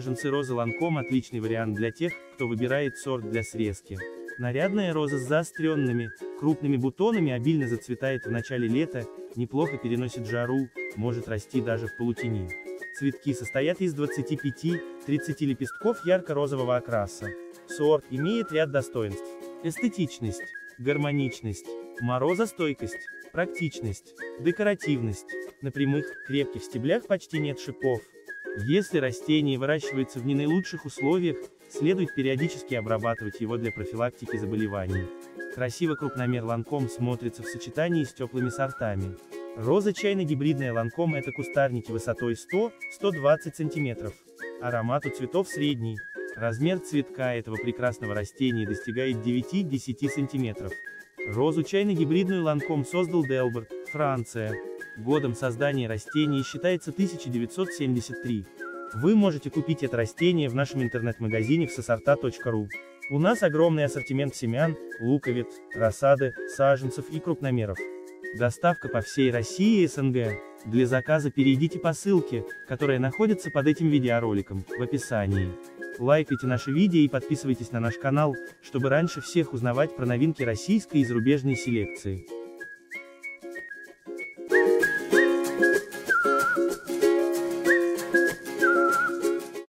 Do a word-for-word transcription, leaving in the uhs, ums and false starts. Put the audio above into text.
Саженцы розы Ланком — отличный вариант для тех, кто выбирает сорт для срезки. Нарядная роза с заостренными, крупными бутонами обильно зацветает в начале лета, неплохо переносит жару, может расти даже в полутени. Цветки состоят из двадцати пяти — тридцати лепестков ярко-розового окраса. Сорт имеет ряд достоинств: эстетичность, гармоничность, морозостойкость, практичность, декоративность. На прямых, крепких стеблях почти нет шипов. Если растение выращивается в не наилучших условиях, следует периодически обрабатывать его для профилактики заболеваний. Красиво крупномер Ланком смотрится в сочетании с теплыми сортами. Роза чайно-гибридная Ланком — это кустарники высотой сто — сто двадцать см. Аромат у цветов средний. Размер цветка этого прекрасного растения достигает девяти — десяти см. Розу чайно-гибридную Ланком создал Делбард, Франция. Годом создания растения считается тысяча девятьсот семьдесят три. Вы можете купить это растение в нашем интернет-магазине в се сорта точка ру. У нас огромный ассортимент семян, луковиц, рассады, саженцев и крупномеров. Доставка по всей России и СНГ. Для заказа перейдите по ссылке, которая находится под этим видеороликом, в описании. Лайкайте наши видео и подписывайтесь на наш канал, чтобы раньше всех узнавать про новинки российской и зарубежной селекции.